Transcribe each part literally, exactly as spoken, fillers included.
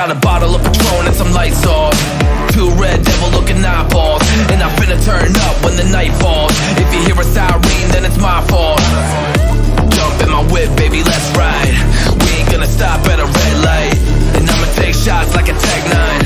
Got a bottle of Patron and some lights off. Two red devil looking eyeballs, and I'm finna turn up when the night falls. If you hear a siren, then it's my fault. Jump in my whip, baby, let's ride. We ain't gonna stop at a red light, and I'ma take shots like a Tech nine.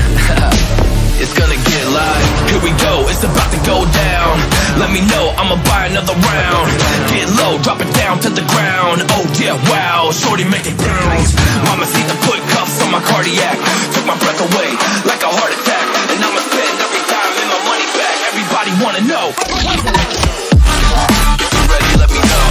It's gonna get live. Here we go, it's about to go down. Let me know, I'ma buy another round. Get low, drop it down to the ground. Oh yeah, wow, shorty make it bounce. Mama see the put cuffs on my cardiac. Took my breath away, like a heart attack. And I'ma spend every time in my money back. Everybody wanna know. If you're ready, let me know.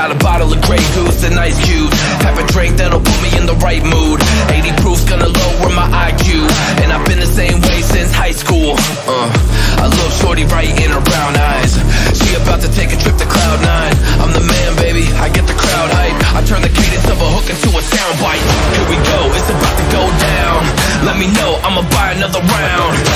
Got a bottle of Grey Goose and ice cubes. Have a drink that'll put me in the right mood. eighty proof's gonna lower my I Q, and I've been the same way since high school. Uh, I love shorty right in her brown eyes. She about to take a trip to cloud nine. I'm the man, baby, I get the crowd hype. I turn the cadence of a hook into a sound bite. Here we go, it's about to go down. Let me know, I'ma buy another round.